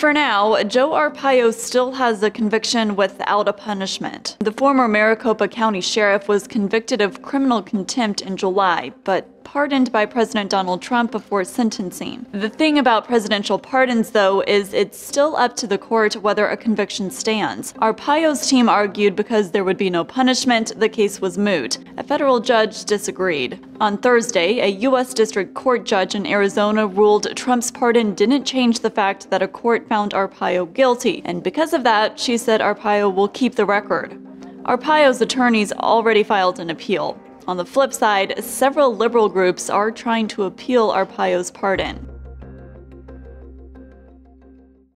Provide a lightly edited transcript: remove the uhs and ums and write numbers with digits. For now, Joe Arpaio still has a conviction without a punishment. The former Maricopa County Sheriff was convicted of criminal contempt in July, but pardoned by President Donald Trump before sentencing. The thing about presidential pardons, though, is it's still up to the court whether a conviction stands. Arpaio's team argued because there would be no punishment, the case was moot. A federal judge disagreed. On Thursday, a U.S. District Court judge in Arizona ruled Trump's pardon didn't change the fact that a court found Arpaio guilty, and because of that, she said Arpaio will keep the record. Arpaio's attorneys already filed an appeal. On the flip side, several liberal groups are trying to appeal Arpaio's pardon.